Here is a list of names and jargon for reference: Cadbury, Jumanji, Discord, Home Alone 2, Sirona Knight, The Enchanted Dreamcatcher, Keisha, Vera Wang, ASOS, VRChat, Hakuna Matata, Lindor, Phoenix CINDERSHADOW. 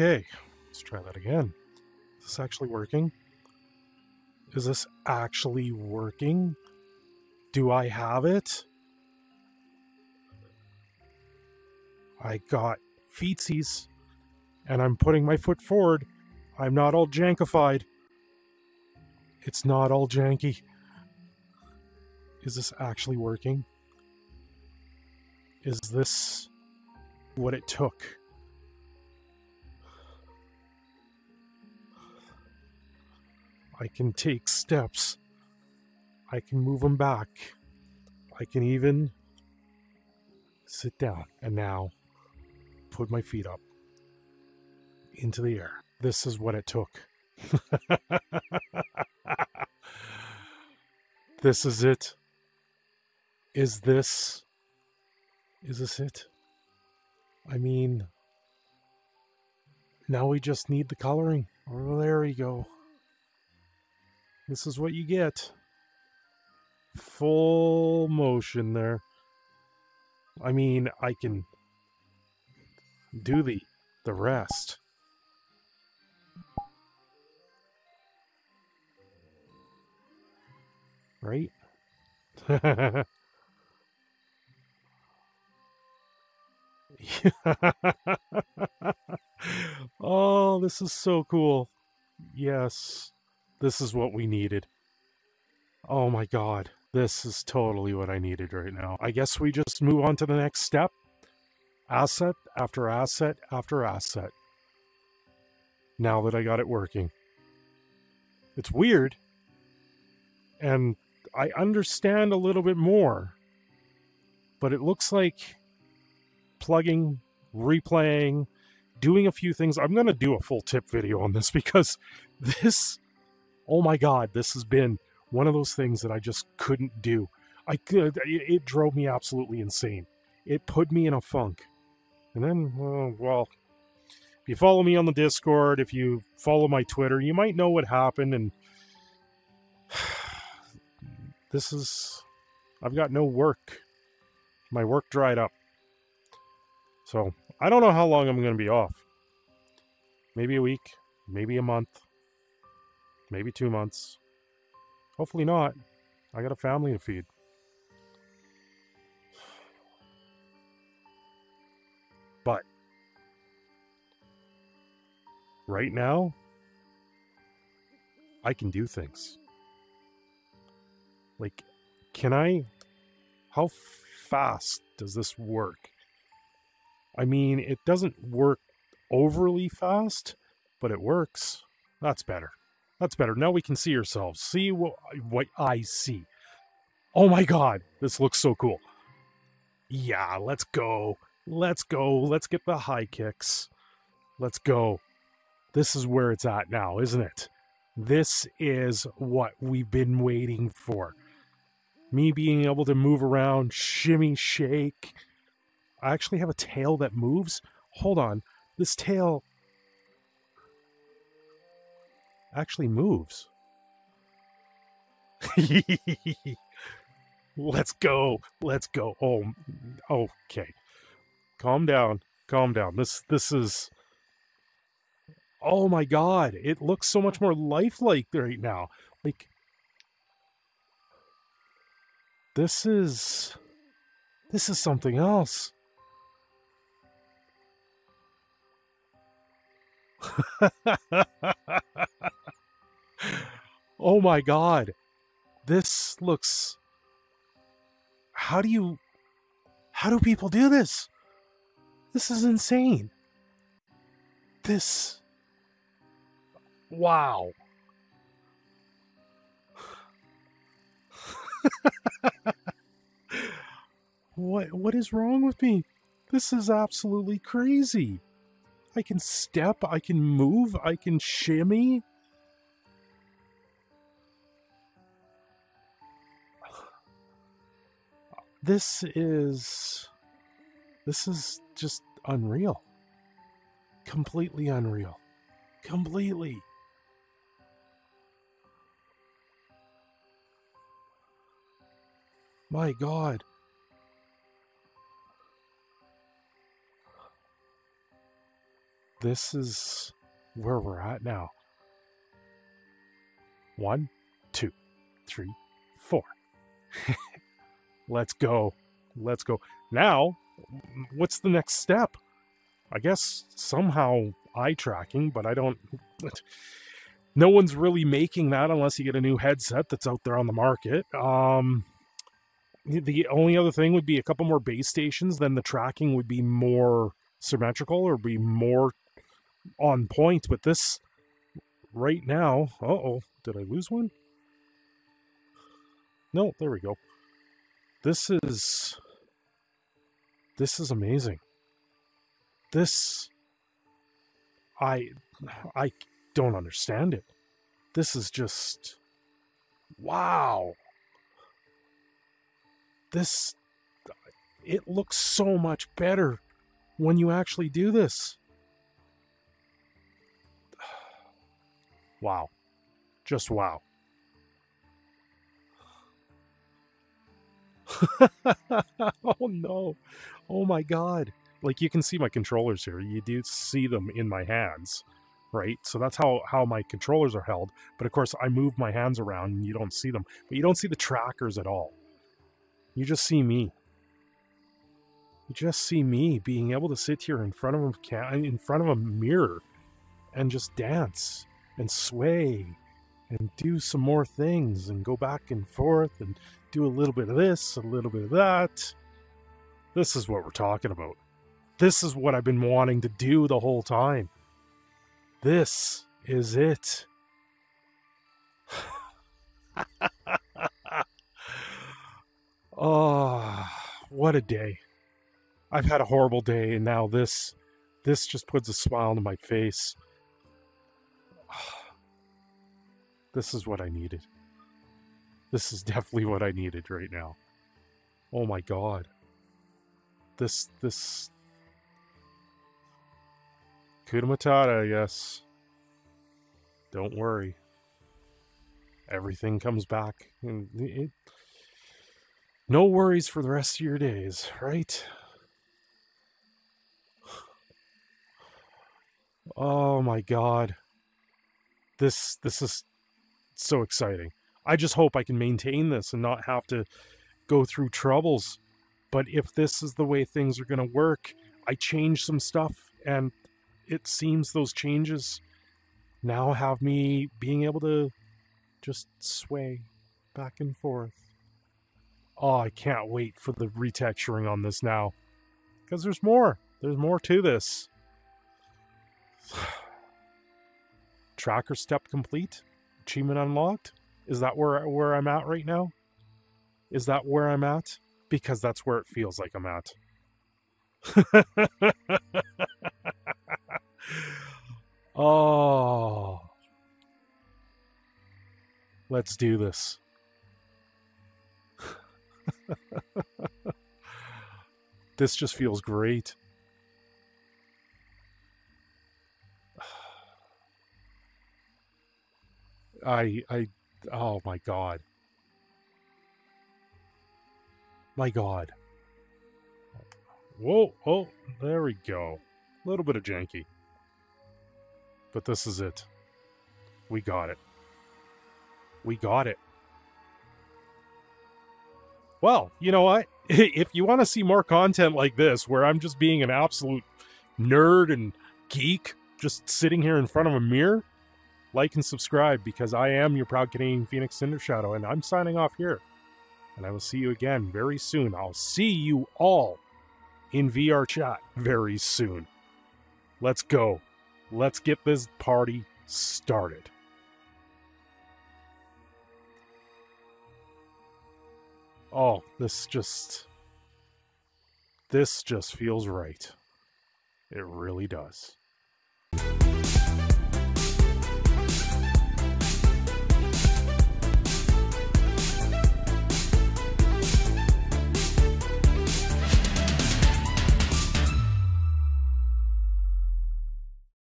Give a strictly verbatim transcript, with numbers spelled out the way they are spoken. Okay, let's try that again. Is this actually working? Is this actually working? Do I have it? I got feetsies, and I'm putting my foot forward. I'm not all jankified. It's not all janky. Is this actually working? Is this what it took? I can take steps. I can move them back. I can even sit down and now put my feet up into the air. This is what it took. This is it. Is this... Is this it? I mean, now we just need the coloring. Well, there we go. This is what you get. Full motion there. I mean, I can do the, the rest. Right? Oh, this is so cool. Yes, this is what we needed. Oh my god, this is totally what I needed right now. I guess we just move on to the next step. Asset after asset after asset. Now that I got it working. It's weird. And I understand a little bit more. But it looks like plugging, replaying, doing a few things. I'm going to do a full tip video on this because this, oh my God, this has been one of those things that I just couldn't do. I could, it drove me absolutely insane. It put me in a funk. And then, well, well, if you follow me on the Discord, if you follow my Twitter, you might know what happened. And this is, I've got no work. My work dried up. So, I don't know how long I'm going to be off. Maybe a week, maybe a month, maybe two months. Hopefully not. I got a family to feed. But, right now, I can do things. Like, can I? How fast does this work? I mean, it doesn't work overly fast, but it works. That's better. That's better. Now we can see ourselves. See what, what I see. Oh my God, this looks so cool. Yeah, let's go. Let's go. Let's get the high kicks. Let's go. This is where it's at now, isn't it? This is what we've been waiting for. Me being able to move around, shimmy, shake. I actually have a tail that moves. Hold on. This tail actually moves. Let's go. Let's go. Oh, okay. Calm down. Calm down. This, this is... Oh my god. It looks so much more lifelike right now. Like... This is... This is something else. Oh my god, this looks... How do you... How do people do this? This is insane. This... Wow. What, what is wrong with me? This is absolutely crazy. I can step, I can move, I can shimmy. This is... This is just unreal. Completely unreal. Completely. My God. this is where we're at now. One, two, three, four. Let's go. Let's go. Now, what's the next step? I guess somehow eye tracking, but I don't... No one's really making that unless you get a new headset that's out there on the market. Um, the only other thing would be a couple more base stations, then the tracking would be more symmetrical or be more on point. But this right now... Uh-oh, did I lose one? No, there we go. This is... This is amazing. This... I... I... don't understand it. This is just wow. This it looks so much better when you actually do this. Wow. Just wow. Oh no. Oh my God. Like you can see my controllers here. You do see them in my hands. Right? So that's how, how my controllers are held. But of course, I move my hands around and you don't see them. But you don't see the trackers at all. You just see me. You just see me being able to sit here in front of a, in front of a mirror and just dance and sway and do some more things and go back and forth and do a little bit of this, a little bit of that. This is what we're talking about. This is what I've been wanting to do the whole time. This is it. Oh, what a day. I've had a horrible day, and now this, this just puts a smile on my face. This is what I needed. This is definitely what I needed right now. Oh my God. This, this... Hakuna Matata, I guess. Don't worry. Everything comes back. And it, no worries for the rest of your days, right? Oh my God. This, this is so exciting. I just hope I can maintain this and not have to go through troubles. But if this is the way things are going to work, I change some stuff and... It seems those changes now have me being able to just sway back and forth. Oh, I can't wait for the retexturing on this now. Because there's more. There's more to this. Tracker step complete. Achievement unlocked. Is that where, where I'm at right now? Is that where I'm at? Because that's where it feels like I'm at. Oh, let's do this. This just feels great. I, I, oh my God. My God. Whoa, oh, there we go. A little bit of janky. But this is it. We got it. We got it. Well, you know what? If you want to see more content like this, where I'm just being an absolute nerd and geek, just sitting here in front of a mirror, like and subscribe, because I am your proud Canadian Phoenix CINDERSHADOW, and I'm signing off here. And I will see you again very soon. I'll see you all in V R Chat very soon. Let's go. Let's get this party started. Oh, this just... This just feels right. It really does.